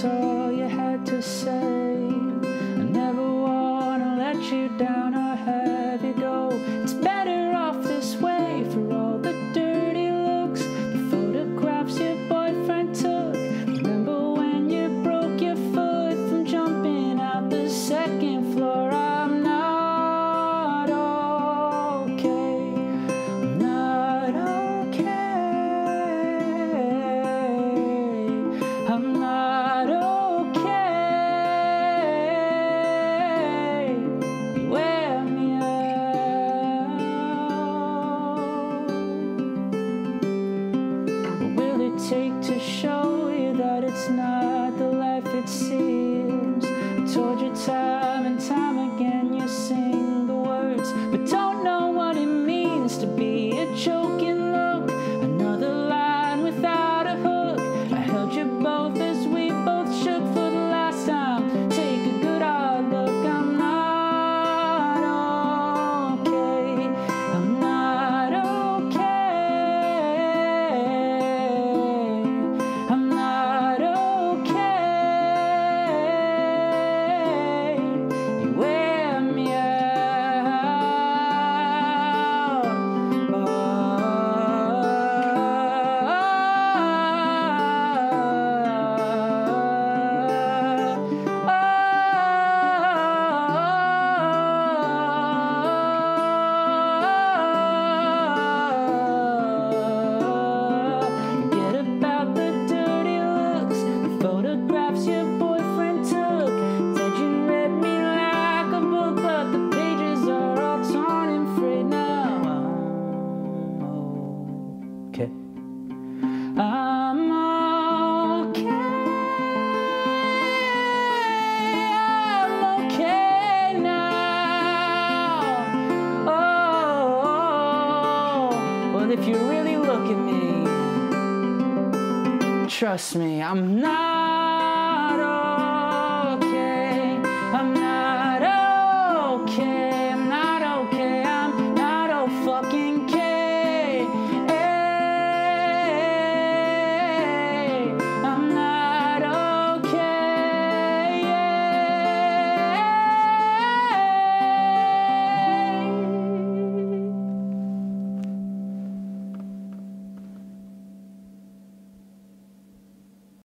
That's all you had to say. I never wanna let you down or have you go. It's better off this way. For all the dirty looks, the photographs your boyfriend took. Remember when you broke your foot from jumping out the second floor? I'm not okay, I'm not okay, I'm not. Take to show you that it's not the life it seems. I told you time and time again, you sing the words, but don't know what it means to be a joking look. Another line without a hook. I held you both as we both shook for the last time. Take a good hard look. I'm not okay, I'm not I'm okay, I'm okay now. Oh, well, if you really look at me, trust me, I'm not.